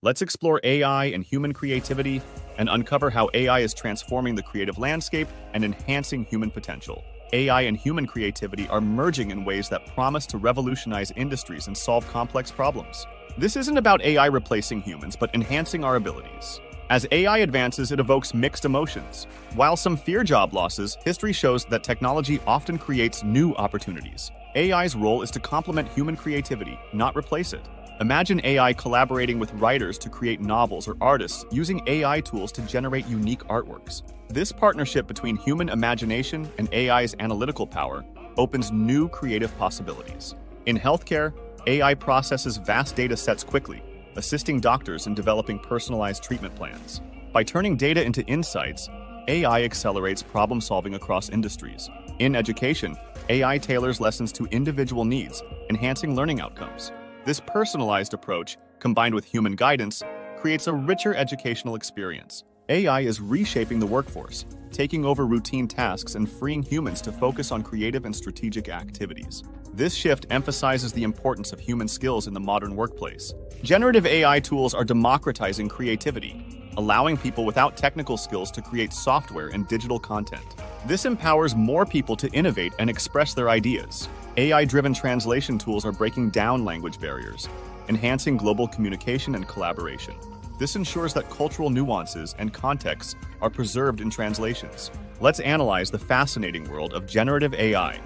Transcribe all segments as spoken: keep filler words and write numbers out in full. Let's explore A I and human creativity and uncover how A I is transforming the creative landscape and enhancing human potential. A I and human creativity are merging in ways that promise to revolutionize industries and solve complex problems. This isn't about A I replacing humans, but enhancing our abilities. As A I advances, it evokes mixed emotions. While some fear job losses, history shows that technology often creates new opportunities. A I's role is to complement human creativity, not replace it. Imagine A I collaborating with writers to create novels or artists using A I tools to generate unique artworks. This partnership between human imagination and A I's analytical power opens new creative possibilities. In healthcare, A I processes vast data sets quickly, assisting doctors in developing personalized treatment plans. By turning data into insights, A I accelerates problem-solving across industries. In education, A I tailors lessons to individual needs, enhancing learning outcomes. This personalized approach, combined with human guidance, creates a richer educational experience. A I is reshaping the workforce, taking over routine tasks and freeing humans to focus on creative and strategic activities. This shift emphasizes the importance of human skills in the modern workplace. Generative A I tools are democratizing creativity, allowing people without technical skills to create software and digital content. This empowers more people to innovate and express their ideas. A I-driven translation tools are breaking down language barriers, enhancing global communication and collaboration. This ensures that cultural nuances and contexts are preserved in translations. Let's analyze the fascinating world of generative A I,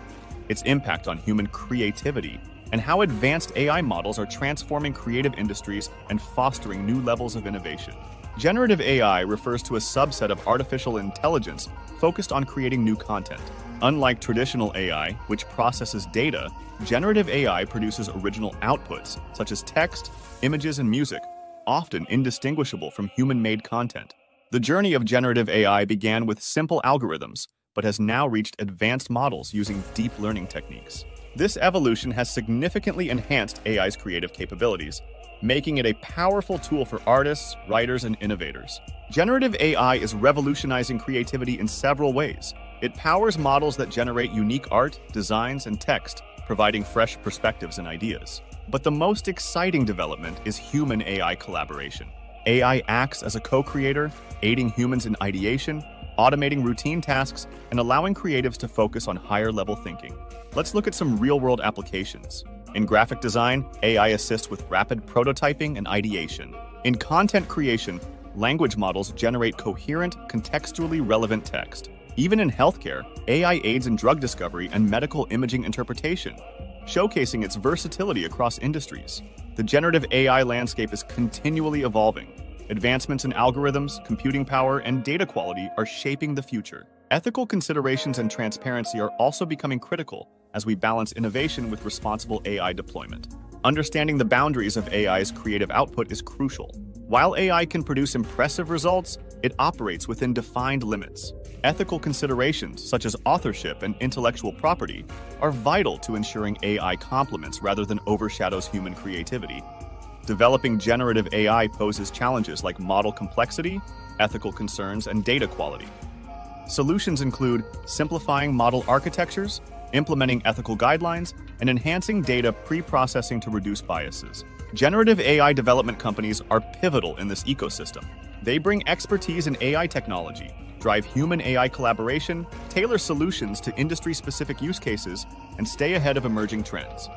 its impact on human creativity, and how advanced A I models are transforming creative industries and fostering new levels of innovation. Generative A I refers to a subset of artificial intelligence focused on creating new content. Unlike traditional A I, which processes data, generative A I produces original outputs, such as text, images, and music, often indistinguishable from human-made content. The journey of generative A I began with simple algorithms, but has now reached advanced models using deep learning techniques. This evolution has significantly enhanced A I's creative capabilities, making it a powerful tool for artists, writers, and innovators. Generative A I is revolutionizing creativity in several ways. It powers models that generate unique art, designs, and text, providing fresh perspectives and ideas. But the most exciting development is human A I collaboration. A I acts as a co-creator, aiding humans in ideation, automating routine tasks, and allowing creatives to focus on higher-level thinking. Let's look at some real-world applications. In graphic design, A I assists with rapid prototyping and ideation. In content creation, language models generate coherent, contextually relevant text. Even in healthcare, A I aids in drug discovery and medical imaging interpretation, showcasing its versatility across industries. The generative A I landscape is continually evolving. Advancements in algorithms, computing power, and data quality are shaping the future. Ethical considerations and transparency are also becoming critical as we balance innovation with responsible A I deployment. Understanding the boundaries of A I's creative output is crucial. While A I can produce impressive results, it operates within defined limits. Ethical considerations, such as authorship and intellectual property, are vital to ensuring A I complements rather than overshadows human creativity. Developing generative A I poses challenges like model complexity, ethical concerns, and data quality. Solutions include simplifying model architectures, implementing ethical guidelines, and enhancing data pre-processing to reduce biases. Generative A I development companies are pivotal in this ecosystem. They bring expertise in A I technology, drive human-A I collaboration, tailor solutions to industry-specific use cases, and stay ahead of emerging trends.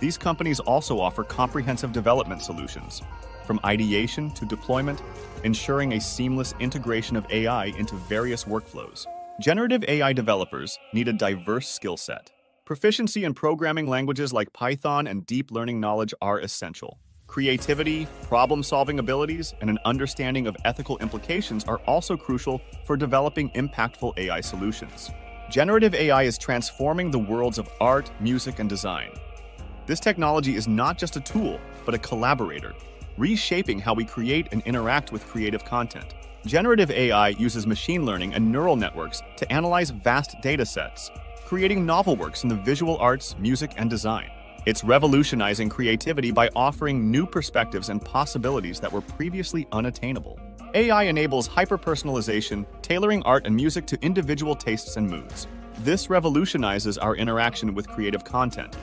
These companies also offer comprehensive development solutions, from ideation to deployment, ensuring a seamless integration of A I into various workflows. Generative A I developers need a diverse skill set. Proficiency in programming languages like Python and deep learning knowledge are essential. Creativity, problem-solving abilities, and an understanding of ethical implications are also crucial for developing impactful A I solutions. Generative A I is transforming the worlds of art, music, and design. This technology is not just a tool, but a collaborator, reshaping how we create and interact with creative content. Generative A I uses machine learning and neural networks to analyze vast data sets, creating novel works in the visual arts, music, and design. It's revolutionizing creativity by offering new perspectives and possibilities that were previously unattainable. A I enables hyper-personalization, tailoring art and music to individual tastes and moods. This revolutionizes our interaction with creative content,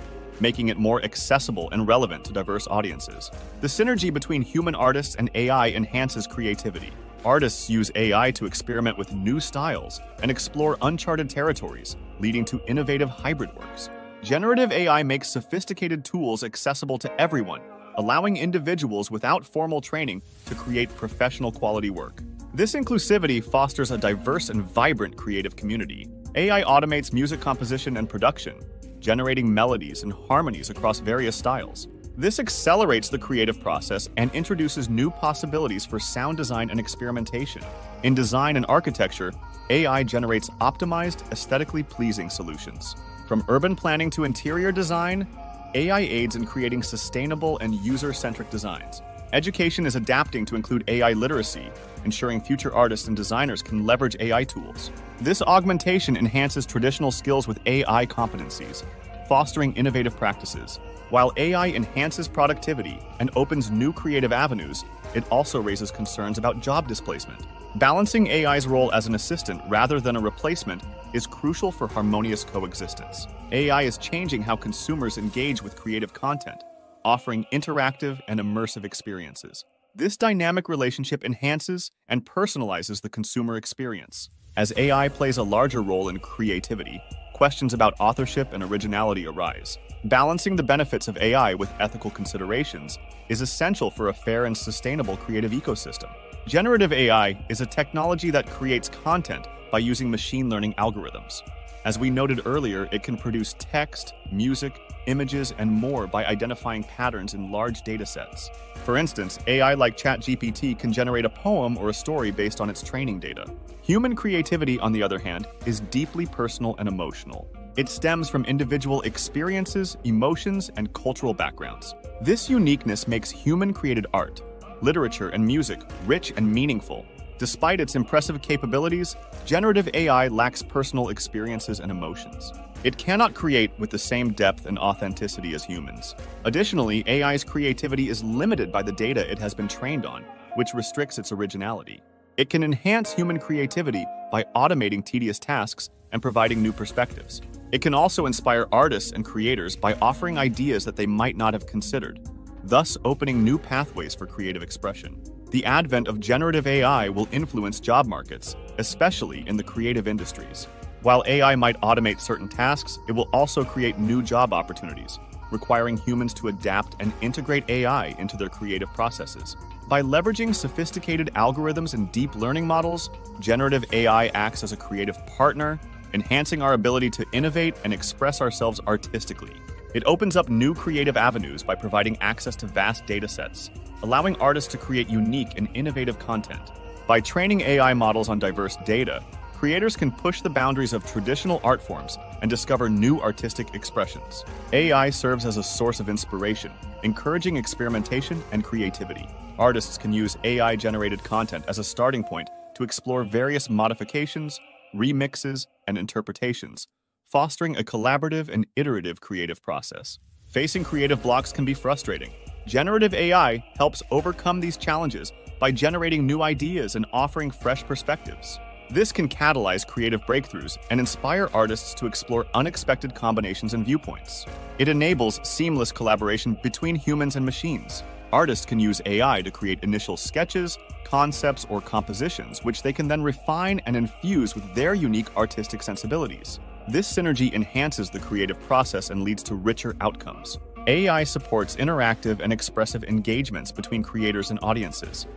making it more accessible and relevant to diverse audiences. The synergy between human artists and A I enhances creativity. Artists use A I to experiment with new styles and explore uncharted territories, leading to innovative hybrid works. Generative A I makes sophisticated tools accessible to everyone, allowing individuals without formal training to create professional quality work. This inclusivity fosters a diverse and vibrant creative community. A I automates music composition and production, generating melodies and harmonies across various styles. This accelerates the creative process and introduces new possibilities for sound design and experimentation. In design and architecture, A I generates optimized, aesthetically pleasing solutions. From urban planning to interior design, A I aids in creating sustainable and user-centric designs. Education is adapting to include A I literacy, ensuring future artists and designers can leverage A I tools. This augmentation enhances traditional skills with A I competencies, fostering innovative practices. While A I enhances productivity and opens new creative avenues, it also raises concerns about job displacement. Balancing A I's role as an assistant rather than a replacement is crucial for harmonious coexistence. A I is changing how consumers engage with creative content, offering interactive and immersive experiences. This dynamic relationship enhances and personalizes the consumer experience. As A I plays a larger role in creativity, questions about authorship and originality arise. Balancing the benefits of A I with ethical considerations is essential for a fair and sustainable creative ecosystem. Generative A I is a technology that creates content by using machine learning algorithms. As we noted earlier, it can produce text, music, images, and more by identifying patterns in large datasets. For instance, A I like ChatGPT can generate a poem or a story based on its training data. Human creativity, on the other hand, is deeply personal and emotional. It stems from individual experiences, emotions, and cultural backgrounds. This uniqueness makes human-created art, literature, and music rich and meaningful. Despite its impressive capabilities, generative A I lacks personal experiences and emotions. It cannot create with the same depth and authenticity as humans. Additionally, A I's creativity is limited by the data it has been trained on, which restricts its originality. It can enhance human creativity by automating tedious tasks and providing new perspectives. It can also inspire artists and creators by offering ideas that they might not have considered, thus opening new pathways for creative expression. The advent of generative A I will influence job markets, especially in the creative industries. While A I might automate certain tasks, it will also create new job opportunities, requiring humans to adapt and integrate A I into their creative processes. By leveraging sophisticated algorithms and deep learning models, generative A I acts as a creative partner, enhancing our ability to innovate and express ourselves artistically. It opens up new creative avenues by providing access to vast datasets, allowing artists to create unique and innovative content. By training A I models on diverse data, creators can push the boundaries of traditional art forms and discover new artistic expressions. A I serves as a source of inspiration, encouraging experimentation and creativity. Artists can use A I-generated content as a starting point to explore various modifications, remixes, and interpretations, fostering a collaborative and iterative creative process. Facing creative blocks can be frustrating. Generative A I helps overcome these challenges by generating new ideas and offering fresh perspectives. This can catalyze creative breakthroughs and inspire artists to explore unexpected combinations and viewpoints. It enables seamless collaboration between humans and machines. Artists can use A I to create initial sketches, concepts, or compositions, which they can then refine and infuse with their unique artistic sensibilities. This synergy enhances the creative process and leads to richer outcomes. A I supports interactive and expressive engagements between creators and audiences.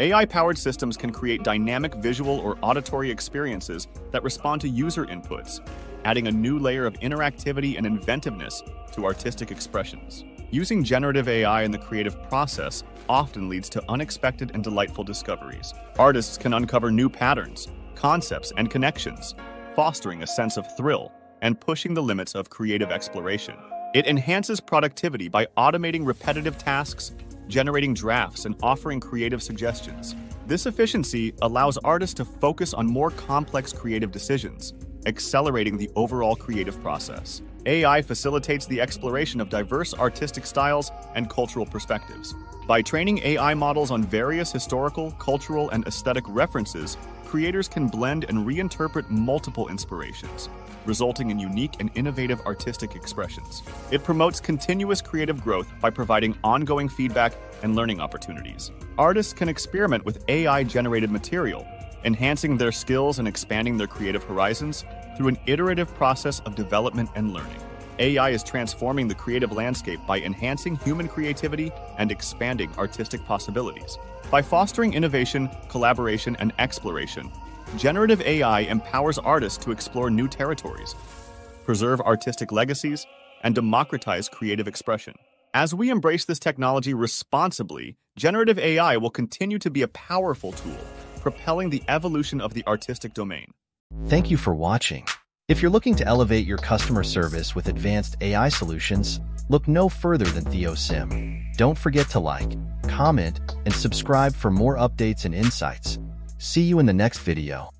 A I-powered systems can create dynamic visual or auditory experiences that respond to user inputs, adding a new layer of interactivity and inventiveness to artistic expressions. Using generative A I in the creative process often leads to unexpected and delightful discoveries. Artists can uncover new patterns, concepts, and connections, fostering a sense of thrill and pushing the limits of creative exploration. It enhances productivity by automating repetitive tasks, generating drafts, and offering creative suggestions. This efficiency allows artists to focus on more complex creative decisions, accelerating the overall creative process. A I facilitates the exploration of diverse artistic styles and cultural perspectives. By training A I models on various historical, cultural, and aesthetic references, creators can blend and reinterpret multiple inspirations, resulting in unique and innovative artistic expressions. It promotes continuous creative growth by providing ongoing feedback and learning opportunities. Artists can experiment with A I-generated material, enhancing their skills and expanding their creative horizons through an iterative process of development and learning. A I is transforming the creative landscape by enhancing human creativity and expanding artistic possibilities. By fostering innovation, collaboration, and exploration, generative A I empowers artists to explore new territories, preserve artistic legacies, and democratize creative expression. As we embrace this technology responsibly, generative A I will continue to be a powerful tool, propelling the evolution of the artistic domain. Thank you for watching. If you're looking to elevate your customer service with advanced A I solutions, look no further than TheoSym. Don't forget to like, comment, and subscribe for more updates and insights. See you in the next video.